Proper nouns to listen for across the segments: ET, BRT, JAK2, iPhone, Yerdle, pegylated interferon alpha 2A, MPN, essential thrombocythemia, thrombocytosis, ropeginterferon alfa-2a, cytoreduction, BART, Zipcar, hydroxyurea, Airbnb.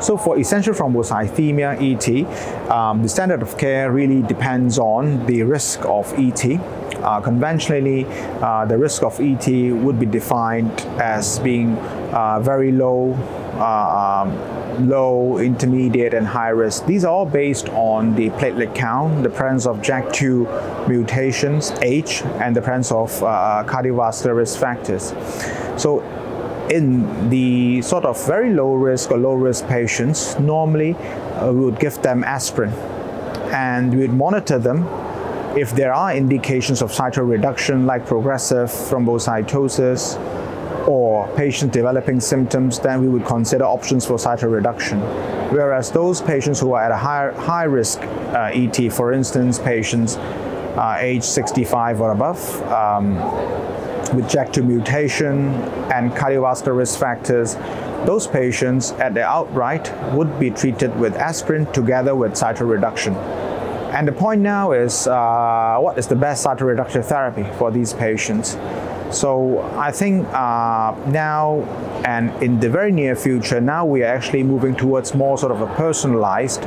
So for essential thrombocythemia, ET, the standard of care really depends on the risk of ET. Conventionally, the risk of ET would be defined as being very low, low, intermediate, and high risk. These are all based on the platelet count, the presence of JAK2 mutations, age, and the presence of cardiovascular risk factors. So in the sort of very low risk or low risk patients, normally we would give them aspirin, and we would monitor them. If there are indications of cytoreduction like progressive thrombocytosis or patients developing symptoms, then we would consider options for cytoreduction. Whereas those patients who are at a high risk ET, for instance, patients age 65 or above, with JAK2 mutation and cardiovascular risk factors, those patients at the outright would be treated with aspirin together with cytoreduction. And the point now is, what is the best cytoreductive therapy for these patients? So I think now and in the very near future, now we are actually moving towards more sort of a personalized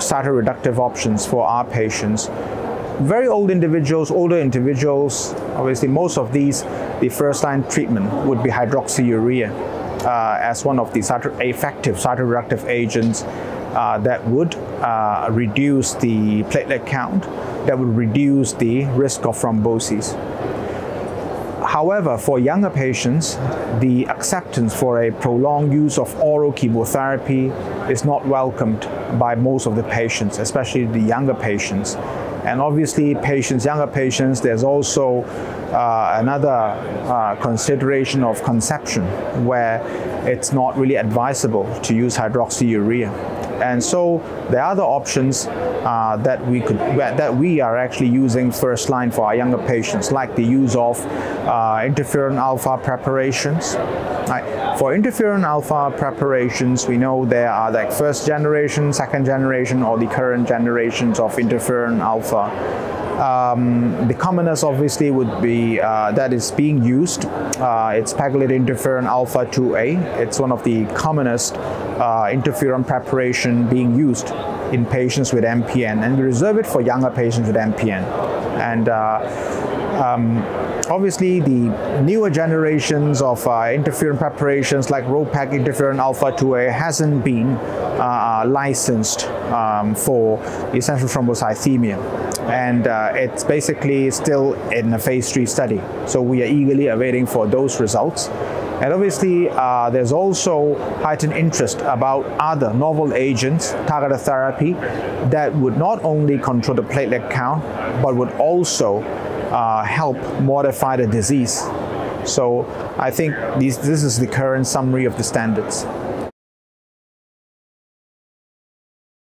cytoreductive options for our patients. Very old individuals, older individuals, obviously most of these, the first-line treatment would be hydroxyurea as one of the effective cytoreductive agents that would reduce the platelet count, that would reduce the risk of thrombosis. However, for younger patients, the acceptance for a prolonged use of oral chemotherapy is not welcomed by most of the patients, especially the younger patients. And obviously, younger patients, there's also another consideration of conception, where it's not really advisable to use hydroxyurea. And so there are other options that we are actually using first line for our younger patients, like the use of interferon alpha preparations. For interferon alpha preparations, we know there are like first generation, second generation, or the current generations of interferon alpha. The commonest obviously would be that is being used. It's pegylated interferon alpha 2A. It's one of the commonest interferon preparation being used in patients with MPN, and we reserve it for younger patients with MPN. And obviously, the newer generations of interferon preparations like ropeginterferon alpha 2A hasn't been licensed for essential thrombocythemia, and it's basically still in a phase 3 study. So we are eagerly awaiting for those results. And obviously, there's also heightened interest about other novel agents, targeted therapy, that would not only control the platelet count, but would also help modify the disease. So I think this is the current summary of the standards.